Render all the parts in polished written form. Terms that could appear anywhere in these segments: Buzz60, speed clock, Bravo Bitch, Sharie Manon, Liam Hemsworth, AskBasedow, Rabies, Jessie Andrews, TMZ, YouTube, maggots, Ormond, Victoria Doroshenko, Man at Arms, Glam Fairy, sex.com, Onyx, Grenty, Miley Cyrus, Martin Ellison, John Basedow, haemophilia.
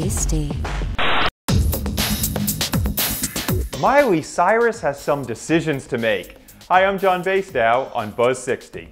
tasty. Miley Cyrus has some decisions to make. Hi, I'm John Basedow on Buzz60.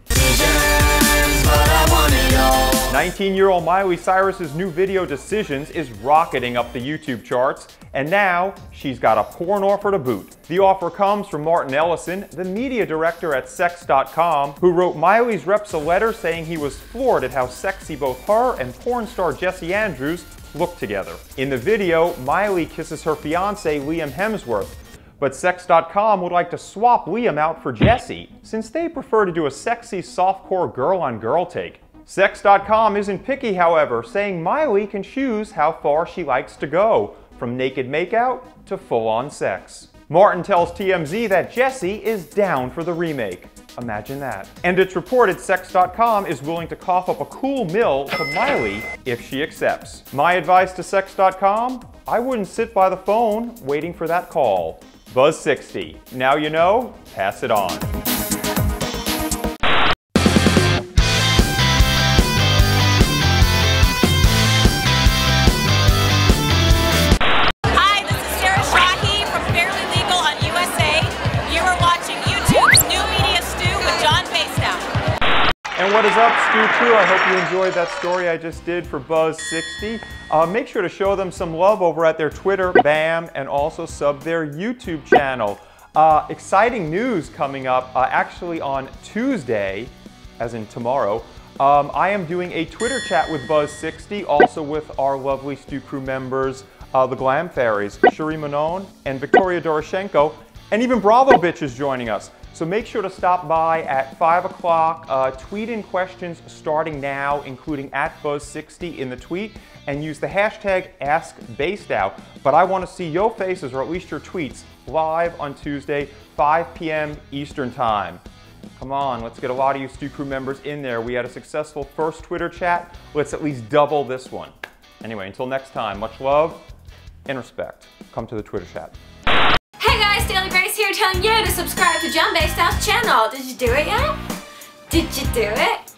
19-year-old Miley Cyrus's new video Decisions is rocketing up the YouTube charts, and now she's got a porn offer to boot. The offer comes from Martin Ellison, the media director at sex.com, who wrote Miley's reps a letter saying he was floored at how sexy both her and porn star Jessie Andrews looked together. In the video, Miley kisses her fiance Liam Hemsworth, but sex.com would like to swap Liam out for Jessie, since they prefer to do a sexy softcore girl-on-girl take. Sex.com isn't picky, however, saying Miley can choose how far she likes to go, from naked makeout to full-on sex. Martin tells TMZ that Jessie is down for the remake. Imagine that. And it's reported Sex.com is willing to cough up a cool mill to Miley if she accepts. My advice to Sex.com? I wouldn't sit by the phone waiting for that call. Buzz60. Now you know, pass it on. What is up, Stu Crew? I hope you enjoyed that story I just did for Buzz60. Make sure to show them some love over at their Twitter, BAM, and also sub their YouTube channel. Exciting news coming up actually on Tuesday, as in tomorrow. I am doing a Twitter chat with Buzz60, also with our lovely Stu Crew members, the Glam Fairies, Sharie Manon and Victoria Doroshenko, and even Bravo Bitch is joining us. So make sure to stop by at 5 o'clock, tweet in questions starting now, including at Buzz60 in the tweet, and use the hashtag AskBasedow. But I want to see your faces, or at least your tweets, live on Tuesday, 5 p.m. Eastern Time. Come on, let's get a lot of you Stu Crew members in there. We had a successful first Twitter chat. Let's at least double this one. Anyway, until next time, much love and respect. Come to the Twitter chat. Telling you to subscribe to John Basestow's channel. Did you do it yet? Did you do it?